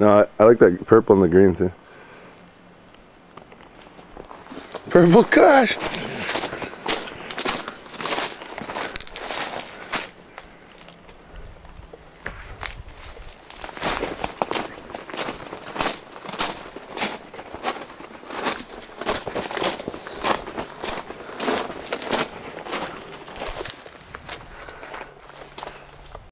No, I like that purple and the green too. Purple, gosh!